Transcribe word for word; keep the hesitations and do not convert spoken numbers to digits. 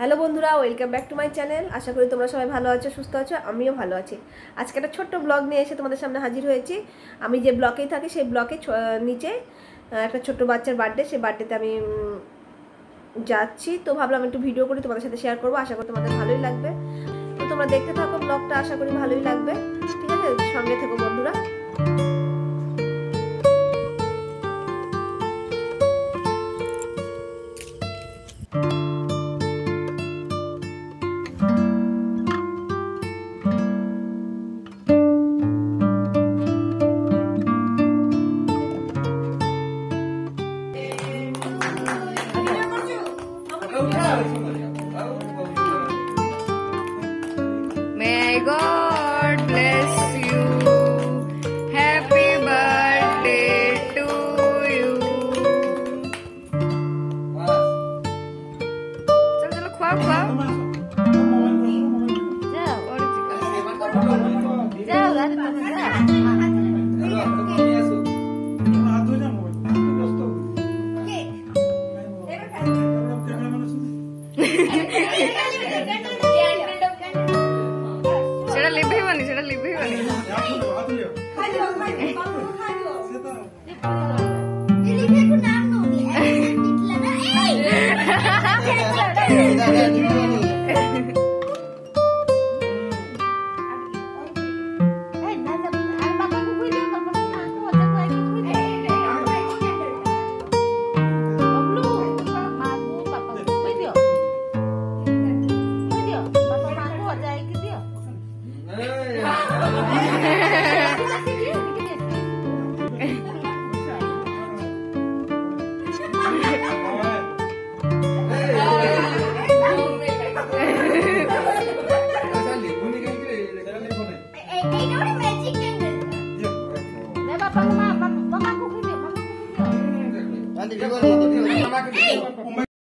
Hello বন্ধুরা, welcome back to my channel. আশা করি তোমরা সবাই ভালো আছো, সুস্থ আছো, আমিও ভালো আছি। আজকে একটা ছোট্ট ব্লগ নিয়ে এসে তোমাদের সামনে হাজির হয়েছি। আমি যে ব্লকেই থাকি সেই ব্লকে নিচে একটা ছোট্ট বাচ্চার বার্থডে, সেই বার্থডেতে আমি যাচ্ছি, তো ভাবলাম একটু ভিডিও করে তোমাদের সাথে শেয়ার করবো। আশা করি তোমাদের ভালোই লাগবে, তো তোমরা দেখতে থাকো ব্লগটা, আশা করি ভালোই লাগবে। ঠিক আছে, সঙ্গে থাকো বন্ধুরা। May God bless you. Happy birthday to you. Chalo chalo khwa khwa. Jao. Jao gari tum jao. Hey!